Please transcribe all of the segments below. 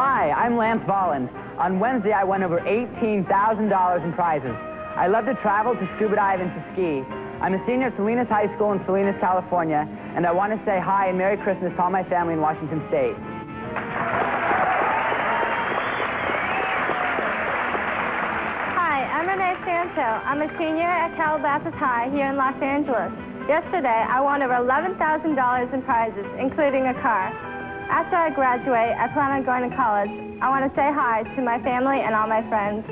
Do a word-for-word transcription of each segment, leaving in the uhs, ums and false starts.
Hi, I'm Lance Volland. On Wednesday, I won over eighteen thousand dollars in prizes. I love to travel, to scuba dive, and to ski. I'm a senior at Salinas High School in Salinas, California, and I want to say hi and Merry Christmas to all my family in Washington State. Hi, I'm Renee Santo. I'm a senior at Calabasas High here in Los Angeles. Yesterday, I won over eleven thousand dollars in prizes, including a car. After I graduate, I plan on going to college. I want to say hi to my family and all my friends.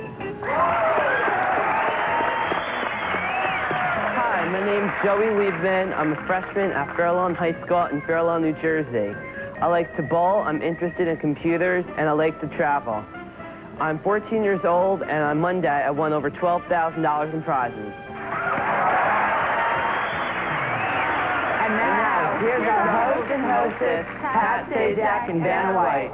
My name's Joey Liebman. I'm a freshman at Fairlawn High School in Fairlawn, New Jersey. I like to bowl, I'm interested in computers, and I like to travel. I'm fourteen years old, and on Monday I won over twelve thousand dollars in prizes. And now, here's our host and hostess, Pat Sajak and Vanna White.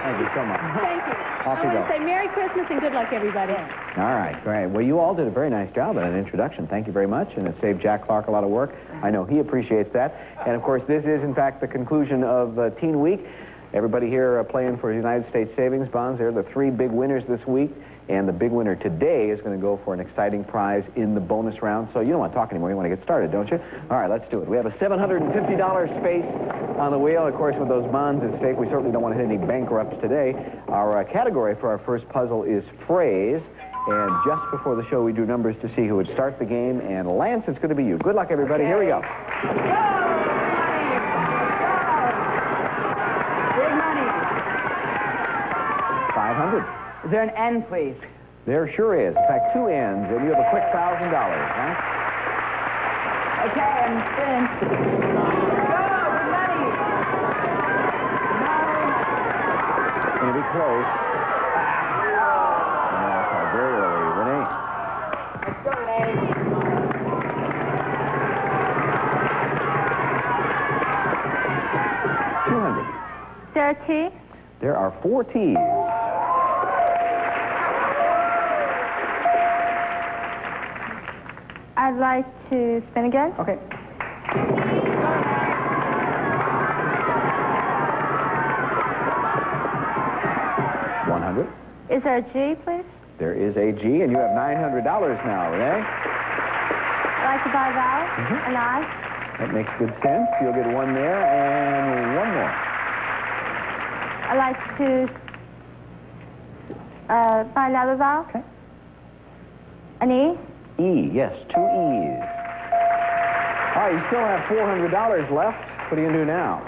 Thank you so much. Thank you. Off I you want go. to say Merry Christmas and good luck, everybody. All right, great. Well, you all did a very nice job at an introduction. Thank you very much, and it saved Jack Clark a lot of work. I know he appreciates that. And, of course, this is, in fact, the conclusion of uh, Teen Week. Everybody here are playing for United States Savings Bonds. They're the three big winners this week, and the big winner today is going to go for an exciting prize in the bonus round. So you don't want to talk anymore. You want to get started, don't you? All right, let's do it. We have a seven hundred fifty dollar space on the wheel. Of course, with those bonds at stake, we certainly don't want to hit any bankrupts today. Our uh, category for our first puzzle is phrase. And just before the show, we do numbers to see who would start the game. And Lance, it's going to be you. Good luck, everybody. Okay. Here we go. Go! five hundred. Is there an N, please? There sure is. In fact, two N's, and you have a quick thousand dollars, huh? Okay, I'm in. Go, good money. Nine. Going to be close. No, very early. Renee. Let's go, Renee. Two hundred. Is there a T? There are four T's. I'd like to spin again. Okay. one hundred. Is there a G, please? There is a G, and you have nine hundred dollars now, Renee. I'd like to buy a vowel, mm-hmm. an I. That makes good sense. You'll get one there and one more. I'd like to uh, buy another vowel. Okay. An E. E, yes, two E's. All right, you still have four hundred dollars left. What are you going to do now?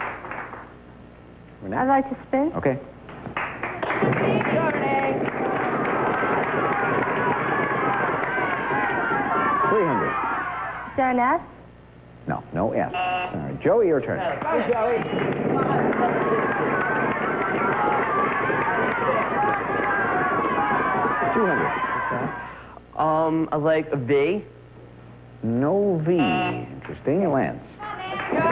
I'd like to spin. Okay. three hundred. Is there an S? No, no S. All right, Joey, your turn. Hi, Joey. two hundred. Okay. Um, I like a V. No V. Interesting, Lance. Let's go.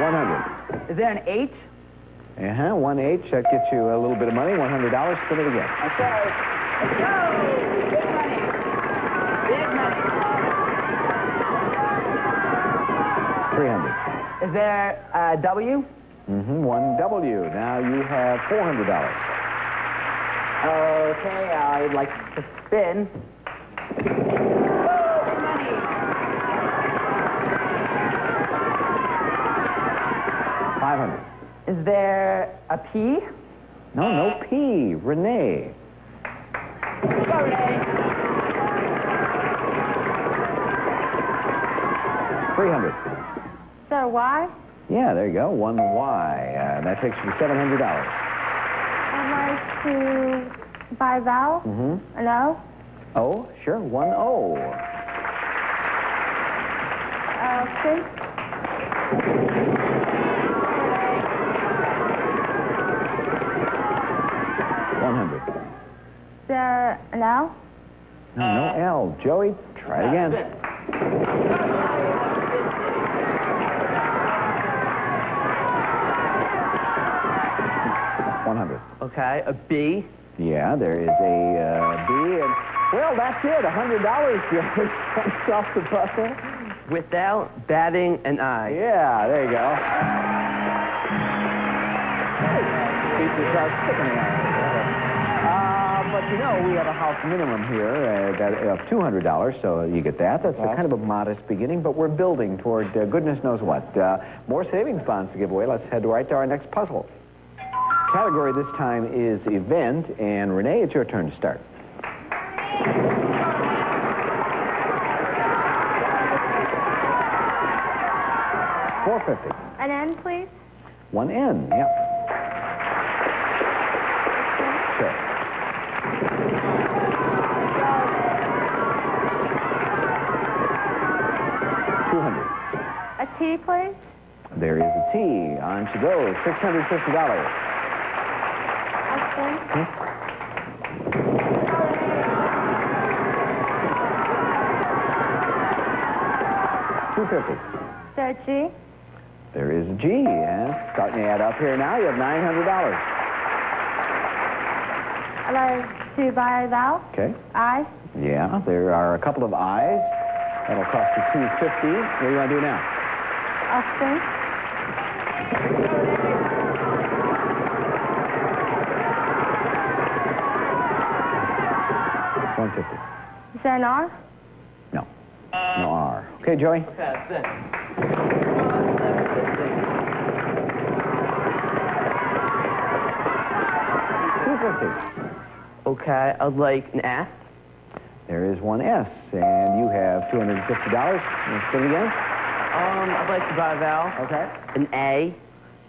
one hundred. Is there an H? Uh-huh, one H. That gets you a little bit of money, one hundred dollars. Spin it again. Let's go. Let's go. Big money. Big money. three hundred. Is there a W? Mm-hmm, one W. Now you have four hundred dollars. Okay, I'd like to spin. Whoa, money. five hundred. Is there a P? No, no P. Renee. Go, Renee. three hundred. Is there a Y? Yeah, there you go. One Y. Uh, that takes you to seven hundred dollars. I'd like to buy a vowel. Mm-hmm. An O. Oh, sure. One O. Uh, okay. One hundred. Is there an L? No, no L. Joey, try it again. one hundred. Okay, a B. Yeah, there is a uh, B. And, well, Well, that's it. one hundred dollars goes off the puzzle. Without batting an eye. Yeah, there you go. Uh, but you know, we have a house minimum here uh, that, of two hundred dollars, so you get that. That's yeah. a kind of a modest beginning, but we're building toward uh, goodness knows what. Uh, more savings bonds to give away. Let's head right to our next puzzle. Category this time is event, and Renee, it's your turn to start. four fifty. An N, please. One N, yeah. Sure. two hundred. A T, please. There is a T. On she goes. six hundred fifty dollars. Okay. Hmm? two fifty. Is there a G? There is a G, and it's starting to add up here now. You have nine hundred dollars. I'd like to buy a vowel. Okay. I. Yeah, there are a couple of I's. That'll cost you two fifty. What do you want to do now? I'll think. one fifty. Is there an R? No. No R. Okay, Joey? Okay, that's it. Okay, I'd like an S. There is one S, and you have two hundred fifty dollars. Let's do it again. Um, I'd like to buy a vowel. Okay. An A.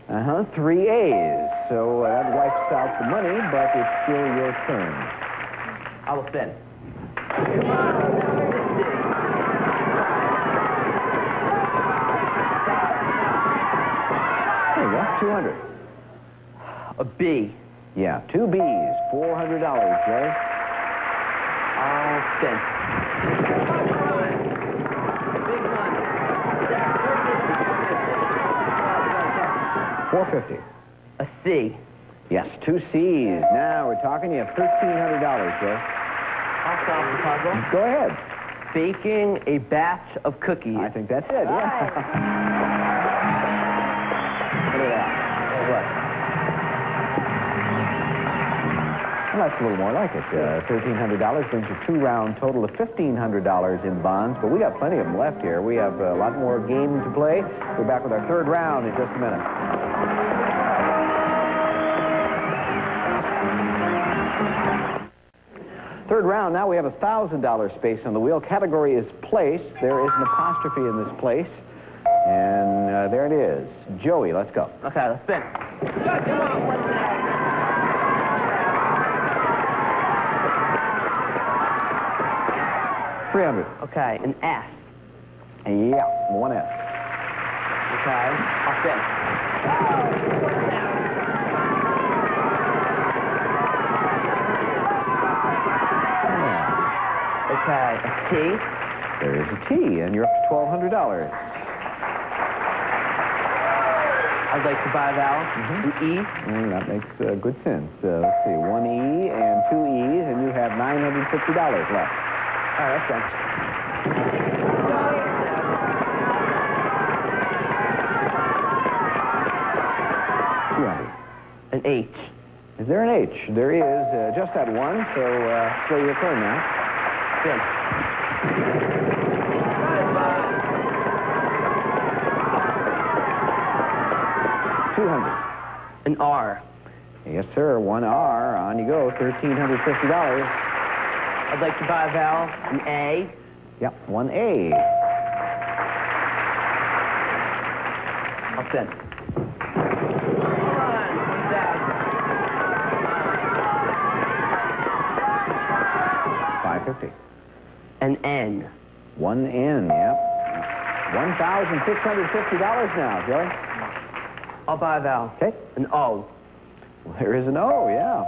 Uh-huh, three A's. So uh, that wipes out the money, but it's still your turn. I will spin. There you go, two hundred. A B. Yeah, two B's, four hundred dollars, Jay. All spent. Four fifty. A C. Yes, two C's. Now we're talking. You have thirteen hundred dollars, Jay. I'll solve the puzzle. Go ahead. Baking a batch of cookies. I think that's it. All yeah. Right. Look at that. All right. Well, that's a little more like it. Uh, thirteen hundred dollars brings you two round total of fifteen hundred dollars in bonds, but we got plenty of them left here. We have a lot more game to play. We're back with our third round in just a minute. Third round, now we have a one thousand dollar space on the wheel. Category is place. There is an apostrophe in this place. And uh, there it is. Joey, let's go. Okay, let's spin. three hundred. Okay, an S. Yeah, one S. Okay, I'll spin. Oh. Okay, a T. There is a T, and you're up to twelve hundred dollars. I'd like to buy a vowel. Mm-hmm. An E. Mm, that makes uh, good sense. Uh, let's see, one E and two E's, and you have nine hundred fifty dollars left. All right, that's right. An H. Is there an H? There is uh, just that one, so uh, so your turn now. Good. two hundred. An R. Yes, sir. One R. On you go. thirteen hundred fifty dollars. I'd like to buy a vowel, an A. Yep, one A. I'll send. five fifty. An N. One N, yep. one thousand six hundred fifty dollars now, Joey. I'll buy a vowel. Okay. An O. Well, there is an O, yeah.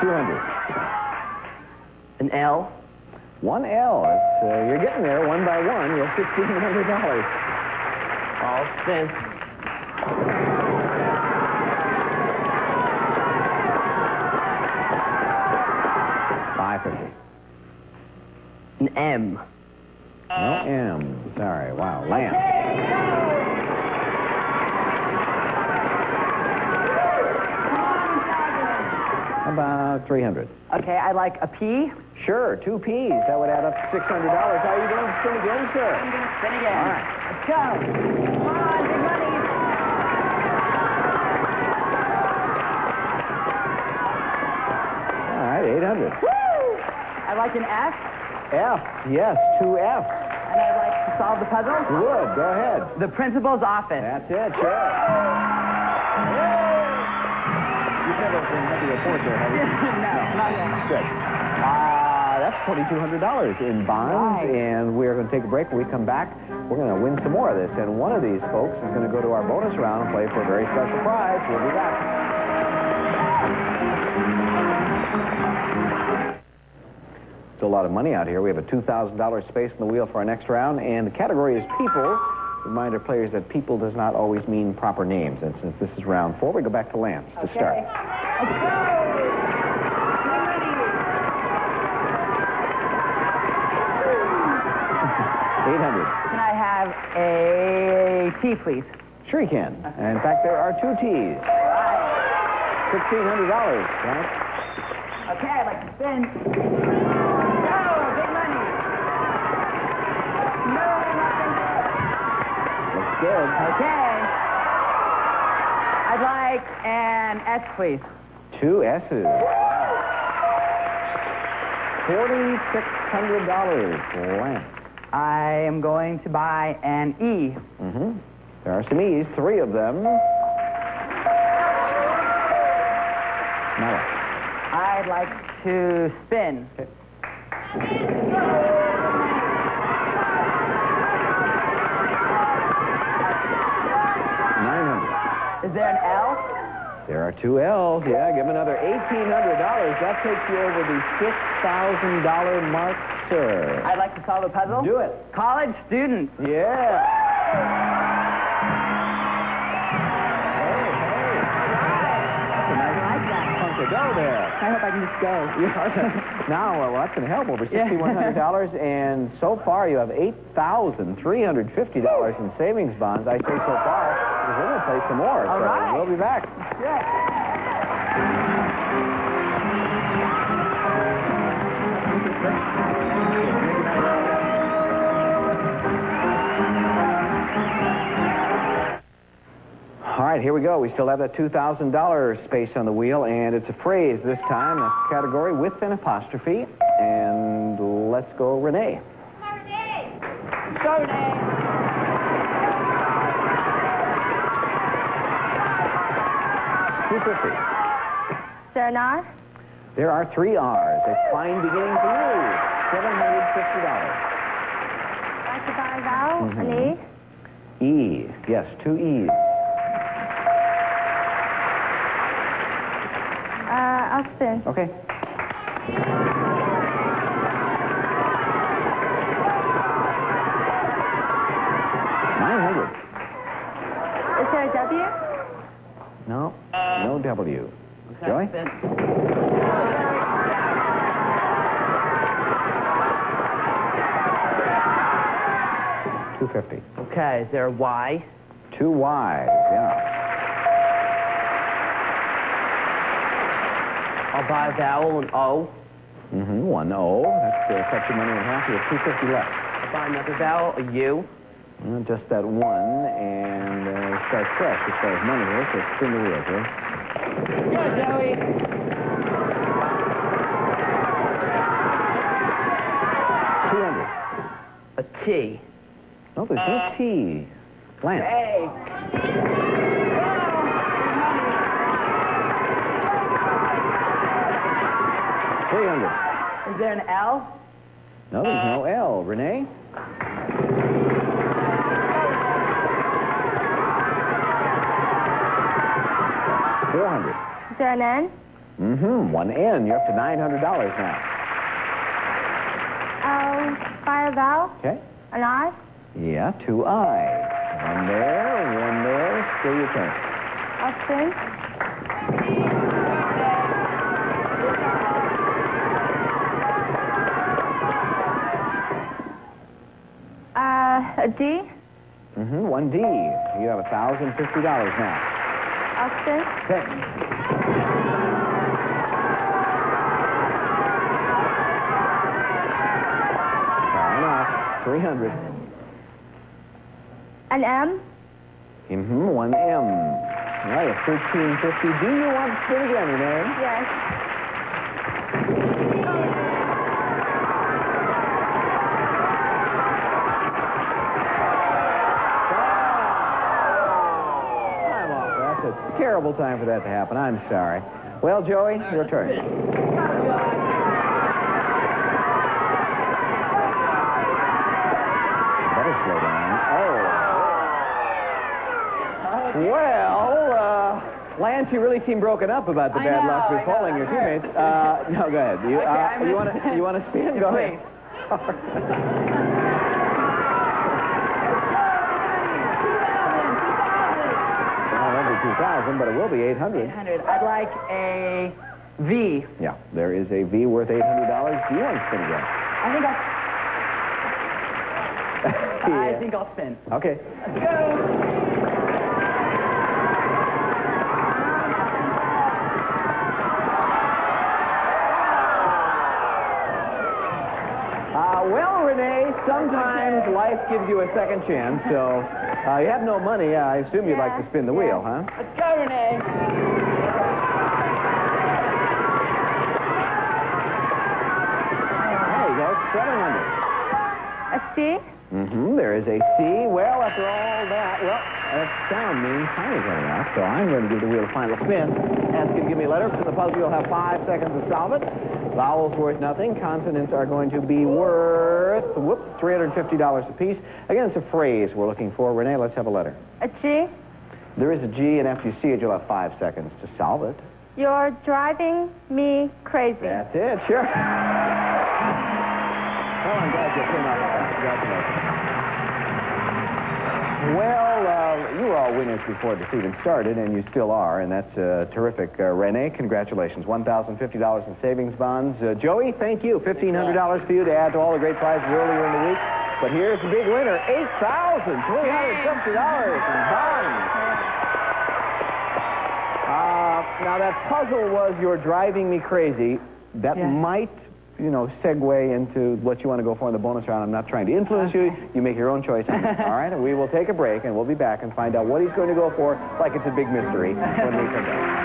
two hundred. An L. One L. It's, uh, you're getting there one by one. You have sixteen hundred dollars. All sense. five fifty. An M. No M. Sorry. Wow. Lamb. About three hundred. Okay, I like a P. Sure, two P's. That would add up to six hundred dollars. How are you going to spin again, sir? I'm going to spin again. All right. Let's go. Come on, big money. All right, eight hundred. Woo! I like an F. F, yes, two Fs. And I'd like to solve the puzzle. Good, go ahead. The principal's office. That's it, sure. You've never been lucky before, sir, have you? No, not yet. Good. Ah, uh, that's twenty-two hundred dollars in bonds, right. And we're going to take a break. When we come back, we're going to win some more of this, and one of these folks is going to go to our bonus round and play for a very special prize. We'll be back. It's a lot of money out here. We have a two thousand dollar space in the wheel for our next round, and the category is people. Remind our players that people does not always mean proper names, and since this is round four, we go back to Lance okay. to start. Okay. eight hundred. Can I have a T, please? Sure you can. Okay. And in fact, there are two T's. sixteen hundred dollars, right? Okay, I'd like to spend. Oh, big money. No, nothing good. Looks good. Okay. I'd like an S, please. Two S's. forty-six hundred dollars, Lance. I am going to buy an E. Mm-hmm. There are some E's, three of them. Now, I'd like to spin. Okay. nine hundred. Is there an L? There are two L's. Yeah, give them another eighteen hundred dollars. That takes you over the six thousand dollar mark. Sure. I'd like to solve a puzzle. Do it. College student. Yeah. Hey, hey. That's a nice, I like that. Chunk of dough there. I hope I can just go. Yeah. Now, well, that's going to help. Over six thousand one hundred dollars, and so far you have eight thousand three hundred fifty dollars in savings bonds. I say so far, because we're going to play some more. All so right. We'll be back. Yeah. All right, here we go. We still have that two thousand dollar space on the wheel, and it's a phrase this time. That's the category with an apostrophe. And let's go, Renee. Renee! Let's go, Renee! two fifty. Is there an R? There are three R's. A fine beginning to you. seven hundred fifty dollars. That's a fine vowel. Mm-hmm. An E? E. Yes, two E's. I'll spin. Okay. nine hundred. Is there a W? No. Uh, no W. Okay, Joey? Spin. two fifty. Okay, is there a Y? Two Y's, yeah. I'll buy a vowel, an O. Mm-hmm, one O. That's uh, cut your money in half. You have two fifty left. I'll buy another vowel, a U. Uh, just that one, and uh, start fresh as far as money here, so spin the wheel, Joey. Go, Joey. two hundred. A T. No, there's uh, no T. Lance. Hey. three hundred. Is there an L? No, there's no L. Renee? four hundred. Is there an N? Mm-hmm. One N. You're up to nine hundred dollars now. Um, buy a vowel? Okay. An I? Yeah, two I's. One there, one there. Still your turn. Up there. Uh, a D? Mm-hmm, one D. You have one thousand fifty dollars now. Up there. Ten. three hundred. An M? Mm-hmm, one M. All right, thirteen fifty. Do you want to spin again, Renee? Yes. I'm off. That's a terrible time for that to happen. I'm sorry. Well, Joey, your turn. Lance, you really seem broken up about the bad know, luck with calling your teammates. Uh, no, go ahead. You, uh, okay, you want to you want to spin? Go ahead. Not only two thousand, but it will be eight hundred. eight hundred. I'd like a V. Yeah, there is a V worth eight hundred dollars. Do you want to spin again? I think I'll, yeah. I think I'll spin. Okay. Let's go. Sometimes life gives you a second chance, so uh, you have no money. Uh, I assume you'd yeah, like to spin the yeah. wheel, huh? Let's go, Renee. There you go, seven hundred. A C? Mm-hmm, there is a C. Well, after all that, well, that sound means time is running out, so I'm going to give the wheel a final spin. That's going to give me a letter. From the puzzle, you'll have five seconds to solve it. Vowels worth nothing. Consonants are going to be worth, whoops, three hundred fifty dollars apiece. Again, it's a phrase we're looking for. Renee, let's have a letter. A G? There is a G, and after you see it, you'll have five seconds to solve it. You're driving me crazy. That's it, sure. Well, I'm glad you came out with that. Congratulations. Well, uh, you were all winners before this even started, and you still are, and that's uh, terrific. Uh, Renee, congratulations. one thousand fifty dollars in savings bonds. Uh, Joey, thank you. fifteen hundred dollars for you to add to all the great prizes earlier in the week. But here's the big winner, eight thousand three hundred fifty dollars in bonds. Uh, now, that puzzle was You're Driving Me Crazy. That yeah. might... you know, segue into what you want to go for in the bonus round. I'm not trying to influence okay. you. You make your own choice. All right? And we will take a break, and we'll be back and find out what he's going to go for, like it's a big mystery, when we come back.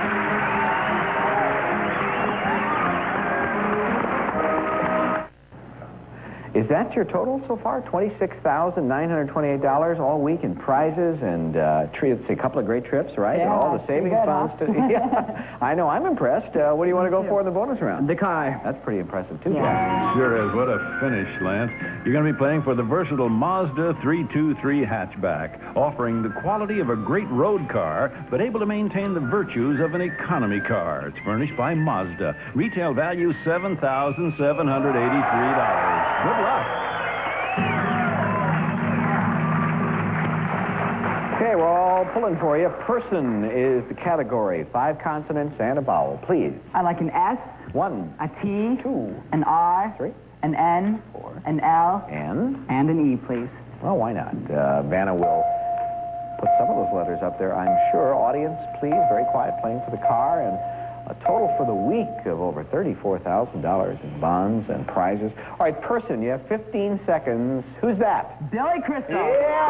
Is that your total so far? twenty-six thousand nine hundred twenty-eight dollars all week in prizes and uh, treats, a couple of great trips, right? Yeah, and all the savings bonds. Huh? To, yeah, I know. I'm impressed. Uh, what do you want to go for in the bonus round? The car. That's pretty impressive, too. Yeah. Sure is. What a finish, Lance. You're going to be playing for the versatile Mazda three two three hatchback, offering the quality of a great road car, but able to maintain the virtues of an economy car. It's furnished by Mazda. Retail value seven thousand seven hundred eighty-three dollars. Good luck. Okay, we're all pulling for you. Person is the category. Five consonants and a vowel, please. I like an S. One. A T. Two. An R. Three. An N. Four. An L. N. And an E, please. Well, why not? Uh, Vanna will put some of those letters up there, I'm sure. Audience, please. Very quiet, playing for the car. And a total for the week of over thirty-four thousand dollars in bonds and prizes. All right, person, you have fifteen seconds. Who's that? Billy Crystal. Yeah! Yeah.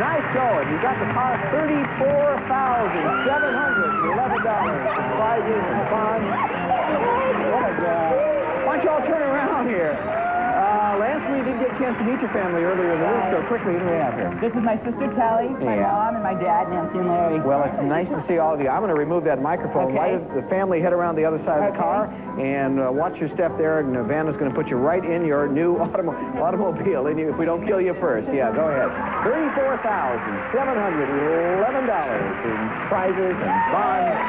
Nice going. You got the car thirty-four thousand seven hundred eleven dollars in prizes and bonds. Oh, my God. Why don't you all turn around here? Uh, Lance, we did get a chance to meet your family earlier in the week, so quickly, who do we have here? This is my sister, Tally, my yeah. mom, and my dad, Nancy and Larry. Well, it's nice to see all of you. I'm going to remove that microphone. Okay. Let the family head around the other side okay. of the car, and uh, watch your step there, and Vanna's going to put you right in your new automo automobile, and you, if we don't kill you first. Yeah, go ahead. thirty-four thousand seven hundred eleven dollars in prizes and bonds,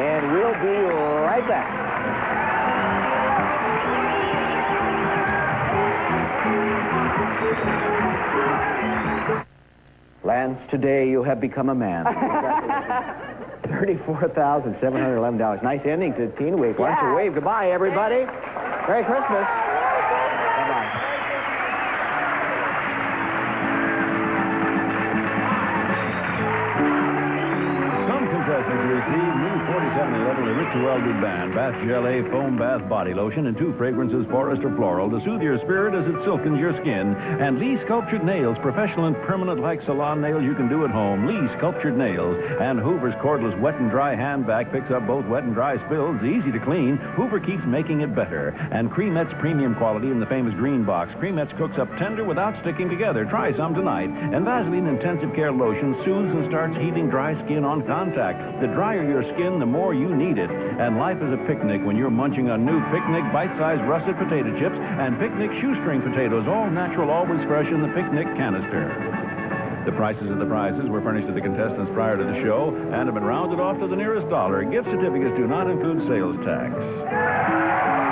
and we'll be right back. Lance, today you have become a man. thirty-four thousand seven hundred eleven dollars. Nice ending to Teen Week. Why don't you wave goodbye, everybody? Merry Christmas. Receive new forty-seven eleven Ritual Elder Band, bath gelée, foam bath body lotion, and two fragrances, forest or floral, to soothe your spirit as it silkens your skin. And Lee Sculptured Nails, professional and permanent like salon nails you can do at home. Lee Sculptured Nails. And Hoover's cordless wet and dry hand vac picks up both wet and dry spills. Easy to clean. Hoover keeps making it better. And Cremette's premium quality in the famous green box. Cremette's cooks up tender without sticking together. Try some tonight. And Vaseline Intensive Care Lotion soothes and starts healing dry skin on contact. The dry The drier your skin, the more you need it. And life is a picnic when you're munching on new Picnic bite-sized russet potato chips and Picnic shoestring potatoes, all natural, always fresh in the Picnic canister. The prices of the prizes were furnished to the contestants prior to the show and have been rounded off to the nearest dollar. Gift certificates do not include sales tax.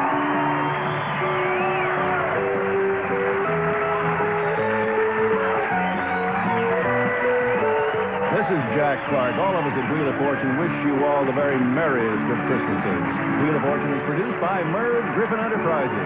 This is Jack Clark. All of us at Wheel of Fortune wish you all the very merriest of Christmases. Wheel of Fortune is produced by Merv Griffin Enterprises.